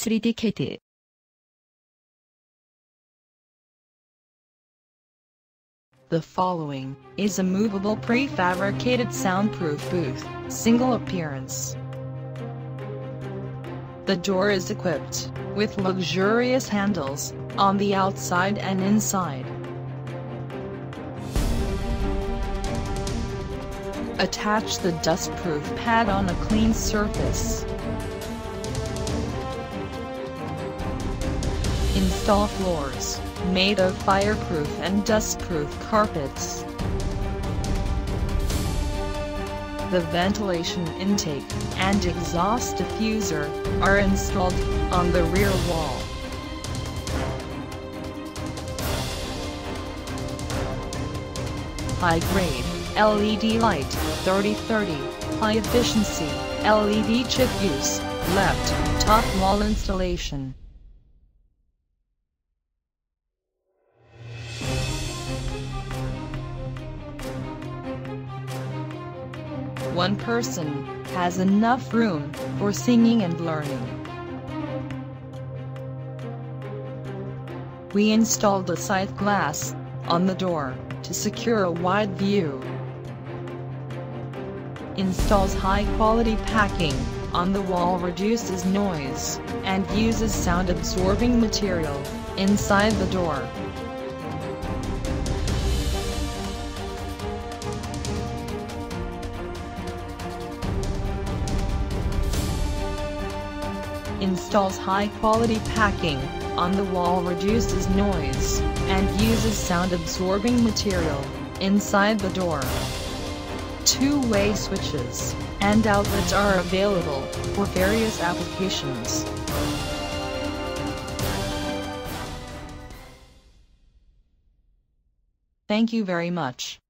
3D CAD The following is a movable prefabricated soundproof booth, single appearance. The door is equipped with luxurious handles on the outside and inside. Attach the dustproof pad on a clean surface. Install floors made of fireproof and dustproof carpets. The ventilation intake and exhaust diffuser are installed on the rear wall. High-grade LED light 3030, high-efficiency LED chip use, left top wall installation. One person has enough room for singing and learning. We installed a side glass on the door to secure a wide view. Installs high-quality packing on the wall, reduces noise, and uses sound-absorbing material inside the door. Installs high-quality packing on the wall, reduces noise, and uses sound-absorbing material inside the door. Two-way switches and outlets are available for various applications. Thank you very much.